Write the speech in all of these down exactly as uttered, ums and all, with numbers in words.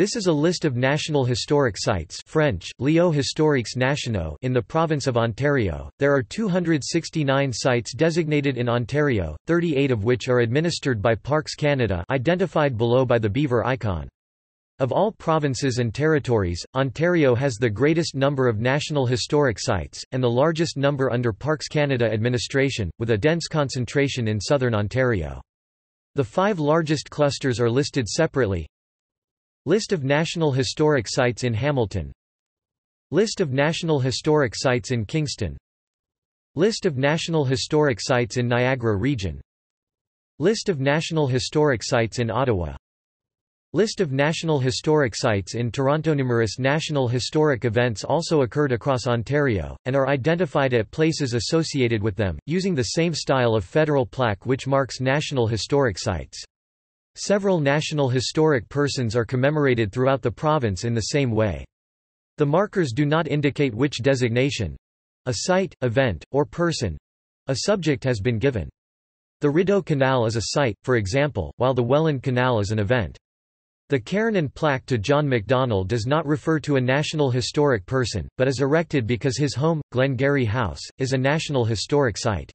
This is a list of National Historic Sites (French: Lieux historiques nationaux) in the province of Ontario. There are two hundred sixty-nine sites designated in Ontario, thirty-eight of which are administered by Parks Canada, identified below by the beaver icon. Of all provinces and territories, Ontario has the greatest number of National Historic Sites, and the largest number under Parks Canada administration, with a dense concentration in southern Ontario. The five largest clusters are listed separately. List of National Historic Sites in Hamilton. List of National Historic Sites in Kingston. List of National Historic Sites in Niagara Region. List of National Historic Sites in Ottawa. List of National Historic Sites in Toronto. Numerous national historic events also occurred across Ontario, and are identified at places associated with them, using the same style of federal plaque which marks National Historic Sites. Several national historic persons are commemorated throughout the province in the same way. The markers do not indicate which designation—a site, event, or person—a subject has been given. The Rideau Canal is a site, for example, while the Welland Canal is an event. The cairn and plaque to John MacDonell does not refer to a national historic person, but is erected because his home, Glengarry House, is a national historic site.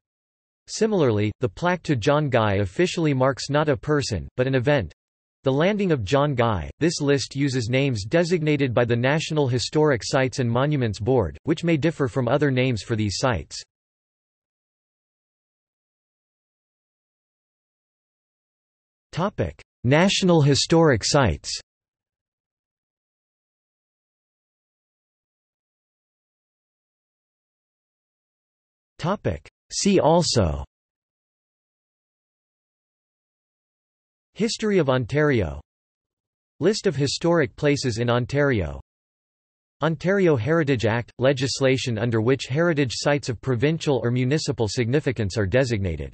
Similarly, the plaque to John Guy officially marks not a person, but an event—the landing of John Guy. This list uses names designated by the National Historic Sites and Monuments Board, which may differ from other names for these sites. National Historic Sites. See also: History of Ontario, List of historic places in Ontario, Ontario Heritage Act – legislation under which heritage sites of provincial or municipal significance are designated.